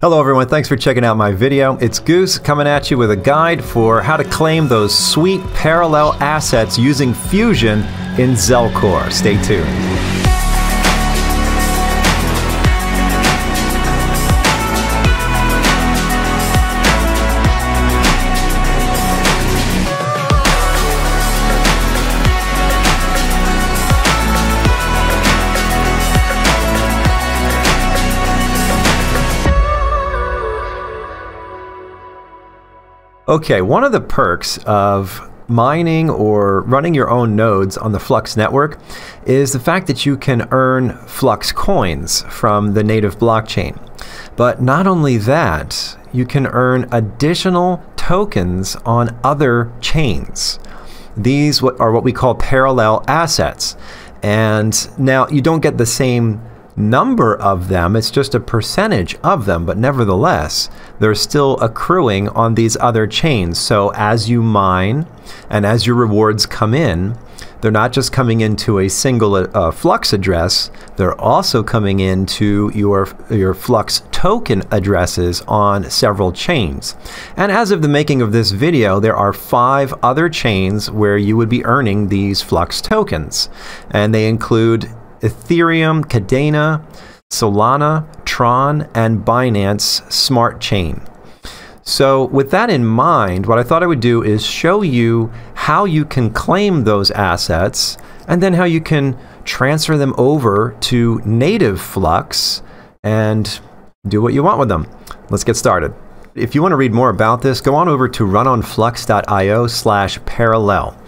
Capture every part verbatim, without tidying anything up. Hello everyone, thanks for checking out my video. It's Goose coming at you with a guide for how to claim those sweet parallel assets using Fusion in Zelcore. Stay tuned. Okay, one of the perks of mining or running your own nodes on the Flux network is the fact that you can earn Flux coins from the native blockchain. But not only that, you can earn additional tokens on other chains. These are what we call parallel assets. And now you don't get the same number of them, it's just a percentage of them, but nevertheless they're still accruing on these other chains. So as you mine and as your rewards come in, they're not just coming into a single uh, Flux address, they're also coming into your your Flux token addresses on several chains. And as of the making of this video, there are five other chains where you would be earning these Flux tokens, and they include Ethereum, Kadena, Solana, Tron, and Binance Smart Chain. So with that in mind, what I thought I would do is show you how you can claim those assets and then how you can transfer them over to native Flux and do what you want with them. Let's get started. If you want to read more about this, go on over to runonflux dot i o slash parallel.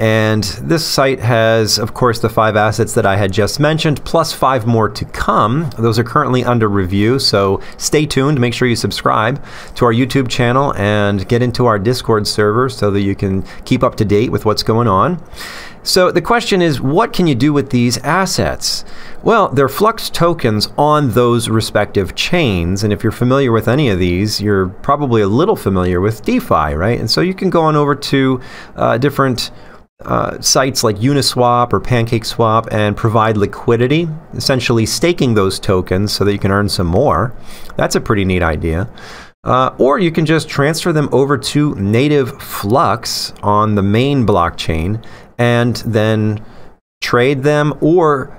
And this site has, of course, the five assets that I had just mentioned, plus five more to come. Those are currently under review, so stay tuned. Make sure you subscribe to our YouTube channel and get into our Discord server so that you can keep up to date with what's going on. So the question is, what can you do with these assets? Well, they're Flux tokens on those respective chains, and if you're familiar with any of these, you're probably a little familiar with DeFi, right? And so you can go on over to uh, different Uh, sites like Uniswap or PancakeSwap and provide liquidity, essentially staking those tokens so that you can earn some more. That's a pretty neat idea. Uh, or you can just transfer them over to native Flux on the main blockchain and then trade them or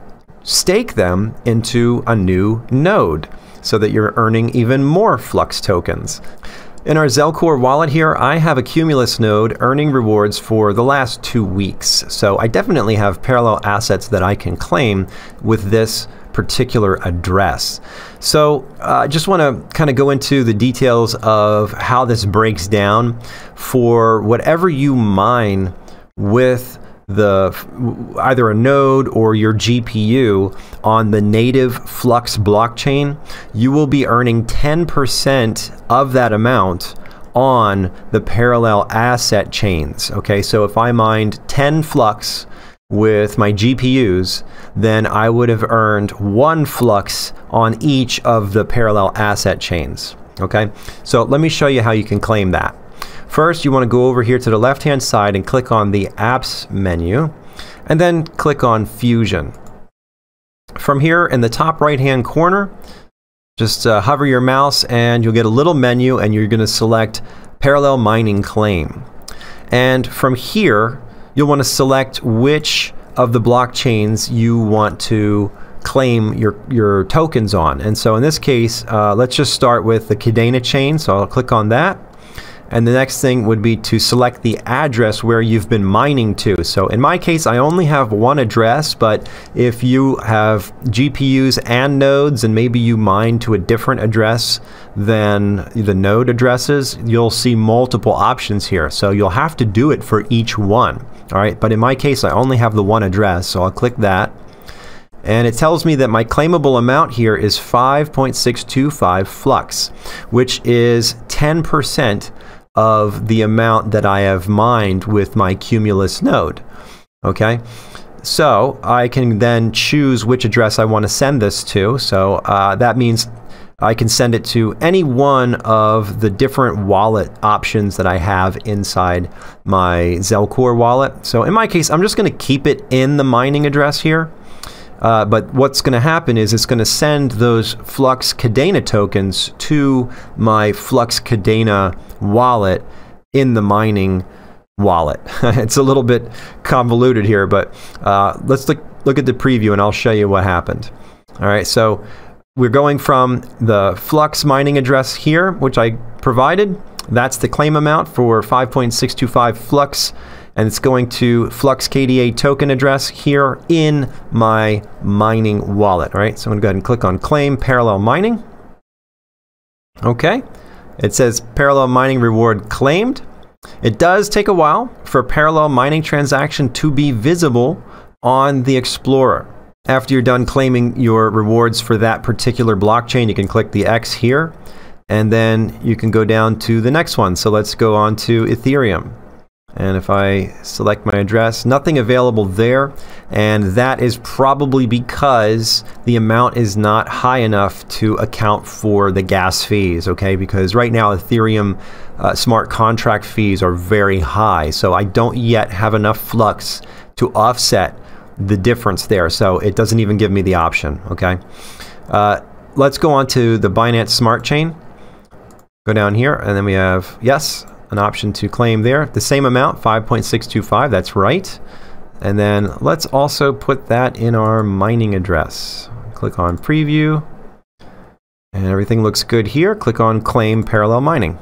stake them into a new node so that you're earning even more Flux tokens. In our Zelcore wallet here, I have a Cumulus node earning rewards for the last two weeks. So I definitely have parallel assets that I can claim with this particular address. So I uh, just want to kind of go into the details of how this breaks down for whatever you mine with the either a node or your G P U on the native Flux blockchain. You will be earning ten percent of that amount on the parallel asset chains. Okay, so if I mined ten Flux with my G P Us, then I would have earned one Flux on each of the parallel asset chains. Okay, so let me show you how you can claim that. First, you want to go over here to the left-hand side and click on the Apps menu, and then click on Fusion. From here, in the top right-hand corner, just uh, hover your mouse and you'll get a little menu, and you're going to select Parallel Mining Claim. And from here, you'll want to select which of the blockchains you want to claim your, your tokens on. And so in this case, uh, let's just start with the Kadena chain, so I'll click on that. And the next thing would be to select the address where you've been mining to. So in my case, I only have one address, but if you have G P Us and nodes and maybe you mine to a different address than the node addresses, you'll see multiple options here. So you'll have to do it for each one. All right, but in my case, I only have the one address, so I'll click that. And it tells me that my claimable amount here is five point six two five Flux, which is ten percent of the amount that I have mined with my Cumulus node. Okay, so I can then choose which address I want to send this to. So uh, that means I can send it to any one of the different wallet options that I have inside my Zelcore wallet. So in my case, I'm just going to keep it in the mining address here. Uh, but what's going to happen is it's going to send those Flux Kadena tokens to my Flux Kadena wallet in the mining wallet. It's a little bit convoluted here, but uh, let's look, look at the preview and I'll show you what happened. All right, so we're going from the Flux mining address here, which I provided. That's the claim amount for five point six two five Flux, and it's going to Flux K D A token address here in my mining wallet. All right, so I'm going to go ahead and click on Claim Parallel Mining. Okay, it says Parallel Mining Reward Claimed. It does take a while for a parallel mining transaction to be visible on the Explorer. After you're done claiming your rewards for that particular blockchain, you can click the X here, and then you can go down to the next one. So let's go on to Ethereum. And if I select my address, nothing available there. And that is probably because the amount is not high enough to account for the gas fees, okay? Because right now Ethereum uh, smart contract fees are very high. So I don't yet have enough Flux to offset the difference there. So it doesn't even give me the option, okay? Uh, let's go on to the Binance Smart Chain. Go down here and then we have, yes, an option to claim there. The same amount, five point six two five, that's right. And then let's also put that in our mining address. Click on preview. And everything looks good here. Click on claim parallel mining.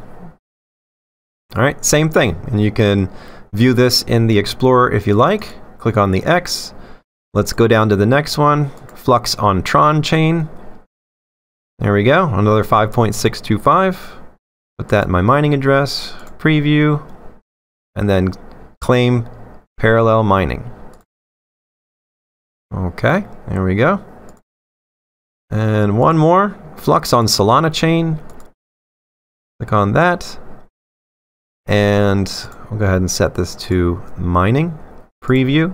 All right, same thing. And you can view this in the Explorer if you like. Click on the X. Let's go down to the next one, Flux on Tron chain. There we go, another five point six two five. Put that in my mining address. Preview, and then claim parallel mining. Okay, there we go. And one more, Flux on Solana chain. Click on that. And we'll go ahead and set this to mining. Preview.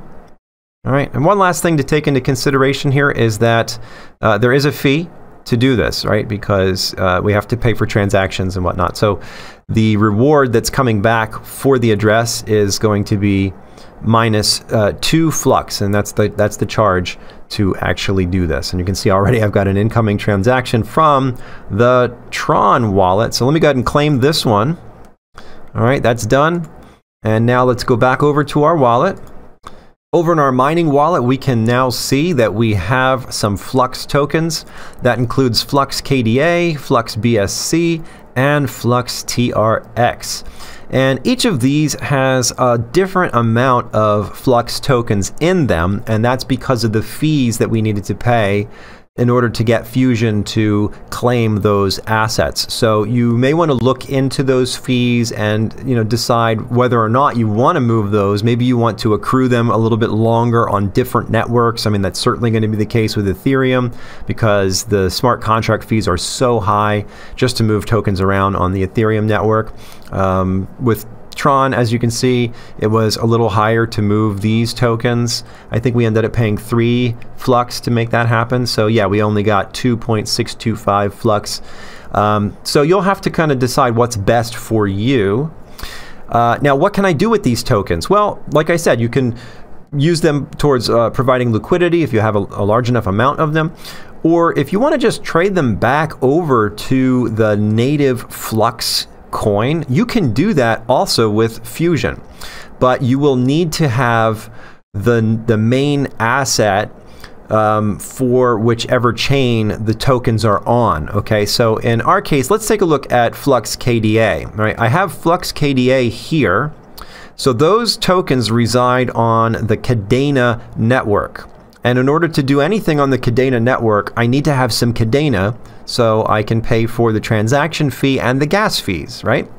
All right, and one last thing to take into consideration here is that uh, there is a fee to do this, right? Because uh, we have to pay for transactions and whatnot. So the reward that's coming back for the address is going to be minus uh, two Flux, and that's the that's the charge to actually do this. And you can see already I've got an incoming transaction from the Tron wallet. So let me go ahead and claim this one. All right, that's done. And now let's go back over to our wallet. Over in our mining wallet, we can now see that we have some Flux tokens. That includes Flux K D A, Flux B S C, and Flux T R X. And each of these has a different amount of Flux tokens in them, and that's because of the fees that we needed to pay in order to get Fusion to claim those assets. So you may want to look into those fees and, you know, decide whether or not you want to move those. Maybe you want to accrue them a little bit longer on different networks. I mean, that's certainly going to be the case with Ethereum because the smart contract fees are so high just to move tokens around on the Ethereum network. Um, with Tron, as you can see, it was a little higher to move these tokens. I think we ended up paying three Flux to make that happen. So yeah, we only got two point six two five Flux. Um, so you'll have to kind of decide what's best for you. Uh, now, what can I do with these tokens? Well, like I said, you can use them towards uh, providing liquidity if you have a, a large enough amount of them. Or if you want to just trade them back over to the native Flux coin, you can do that also with Fusion, but you will need to have the the main asset um, for whichever chain the tokens are on. Okay, so in our case, let's take a look at Flux K D A. Right, I have Flux K D A here, so those tokens reside on the Kadena network. And in order to do anything on the Kadena network, I need to have some Kadena so I can pay for the transaction fee and the gas fees, right?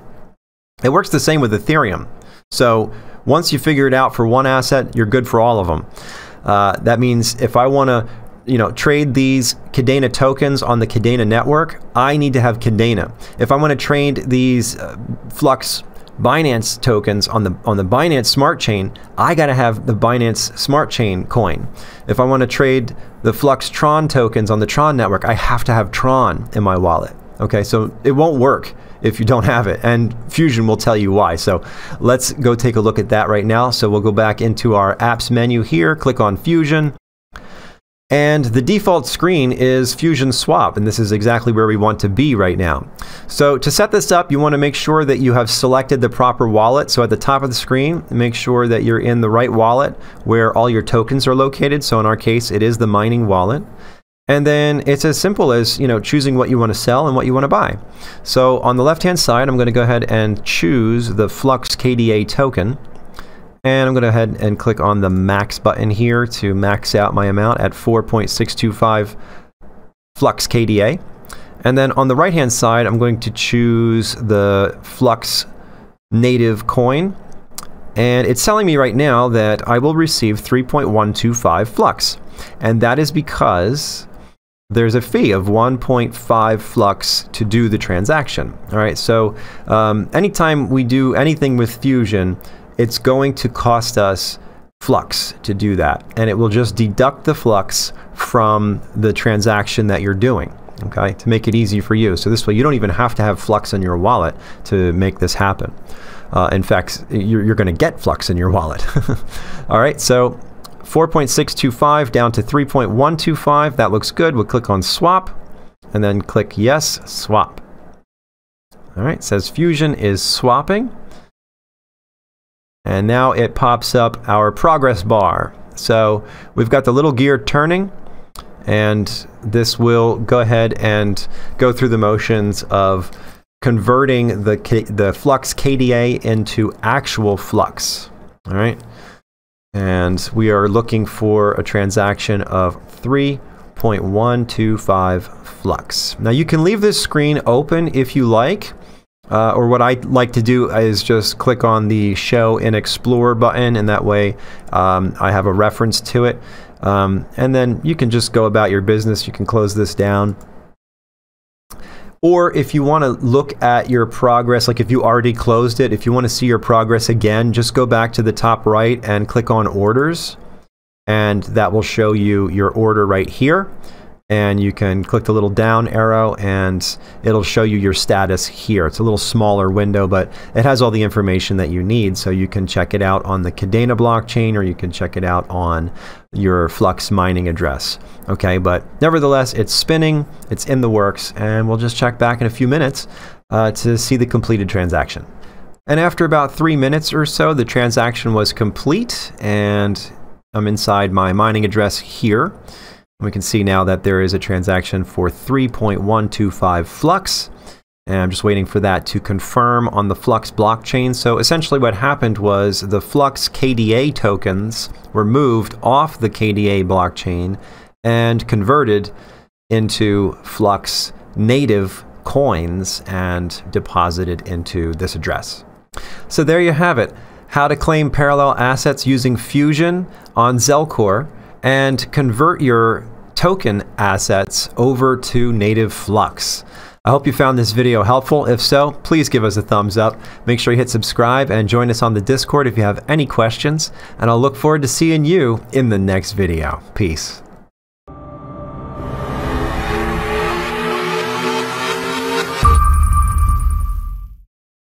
It works the same with Ethereum. So once you figure it out for one asset, you're good for all of them. Uh, that means if I want to, you know, trade these Kadena tokens on the Kadena network, I need to have Kadena. If I want to trade these uh, Flux Binance tokens on the on the Binance Smart Chain, I gotta have the Binance Smart Chain coin. If I want to trade the Flux Tron tokens on the Tron network, I have to have Tron in my wallet. Okay, so it won't work if you don't have it, and Fusion will tell you why. So let's go take a look at that right now. So we'll go back into our apps menu here, click on Fusion, And the default screen is Fusion Swap, and this is exactly where we want to be right now. So to set this up, you want to make sure that you have selected the proper wallet. So at the top of the screen, make sure that you're in the right wallet where all your tokens are located. So in our case, it is the mining wallet. And then it's as simple as, you know, choosing what you want to sell and what you want to buy. So on the left-hand side, I'm going to go ahead and choose the Flux K D A token. And I'm going to go ahead and click on the max button here to max out my amount at four point six two five Flux K D A. And then on the right hand side, I'm going to choose the Flux native coin. And it's telling me right now that I will receive three point one two five Flux. And that is because there's a fee of one point five Flux to do the transaction. All right, so um, anytime we do anything with Fusion, it's going to cost us Flux to do that, and it will just deduct the Flux from the transaction that you're doing, okay, to make it easy for you. So this way you don't even have to have Flux in your wallet to make this happen. Uh, in fact, you're, you're going to get Flux in your wallet. All right, so four point six two five down to three point one two five, that looks good. We'll click on swap and then click yes, swap. All right, it says Fusion is swapping. And now it pops up our progress bar. So we've got the little gear turning, and this will go ahead and go through the motions of converting the, K the Flux K D A into actual Flux. All right. And we are looking for a transaction of three point one two five Flux. Now you can leave this screen open if you like. Uh, or what I like to do is just click on the Show in Explorer button, and that way um, I have a reference to it. Um, and then you can just go about your business. You can close this down. Or if you want to look at your progress, like if you already closed it, if you want to see your progress again, just go back to the top right and click on Orders. And that will show you your order right here. And you can click the little down arrow and it'll show you your status here. It's a little smaller window, but it has all the information that you need. So you can check it out on the Kadena blockchain, or you can check it out on your Flux mining address. Okay, but nevertheless, it's spinning, it's in the works, and we'll just check back in a few minutes uh, to see the completed transaction. And after about three minutes or so, the transaction was complete, and I'm inside my mining address here. We can see now that there is a transaction for three point one two five Flux, and I'm just waiting for that to confirm on the Flux blockchain. So essentially what happened was the Flux K D A tokens were moved off the K D A blockchain and converted into Flux native coins and deposited into this address. So there you have it. How to claim parallel assets using Fusion on Zelcore, and convert your token assets over to native Flux. I hope you found this video helpful. If so, please give us a thumbs up. Make sure you hit subscribe and join us on the Discord if you have any questions. And I'll look forward to seeing you in the next video. Peace.